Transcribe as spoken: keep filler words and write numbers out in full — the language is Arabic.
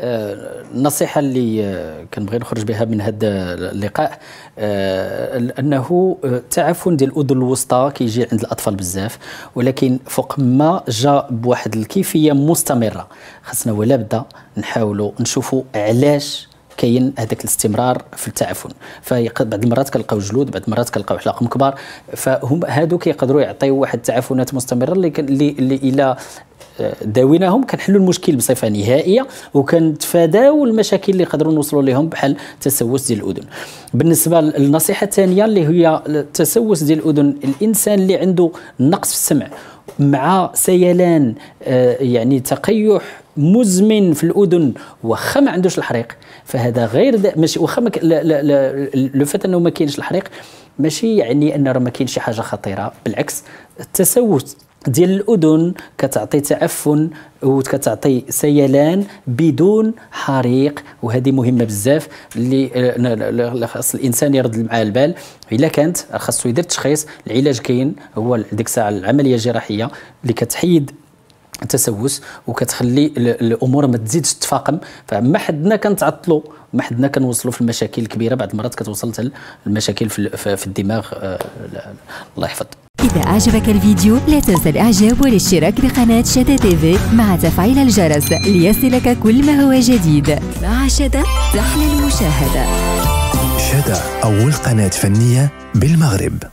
النصيحة اللي كنبغي نخرج بها من هذا اللقاء أنه التعفن ديال الأذن الوسطى كيجي عند الأطفال بزاف، ولكن فوق ما جاء بواحد الكيفية مستمرة خاصنا ولا بدا نحاولوا نشوفوا علاش كاين هذاك الاستمرار في التعفن. فبعض المرات كنلقاو جلود، بعض المرات كنلقاو حلاقم كبار، فهم هادو كيقدروا يعطيو واحد التعفنات مستمرة اللي اللي الى داويناهم كنحلوا المشكل بصفه نهائيه وكنتفاداو المشاكل اللي يقدروا نوصلوا لهم بحال التسوس ديال الاذن. بالنسبه للنصيحه الثانيه اللي هي التسوس ديال الاذن، الانسان اللي عنده نقص في السمع مع سيلان يعني تقيح مزمن في الاذن واخا ما عندوش الحريق، فهذا غير ماشي واخا لو فات انه ما كاينش الحريق ماشي يعني ان راه ما كاينش شي حاجه خطيره، بالعكس التسوس ديال الأذن كتعطي تعفن وكتعطي سيلان بدون حريق، وهذه مهمه بزاف اللي خاص الانسان يرد معاه البال. الا كانت خاصو يدير تشخيص، العلاج كاين هو ديك الساعه العمليه الجراحيه اللي كتحيد التسوس وكتخلي الامور ما تزيدش تتفاقم. فما حدنا كنتعطلوا، ما حدنا كنوصلوا في المشاكل الكبيره، بعض المرات كتوصل المشاكل في الدماغ. الله يحفظ. إذا أعجبك الفيديو لا تنسى الإعجاب والاشتراك بقناة شادا تيفي مع تفعيل الجرس ليصلك كل ما هو جديد. مع شادا تحلى المشاهدة. شادا أول قناة فنية بالمغرب.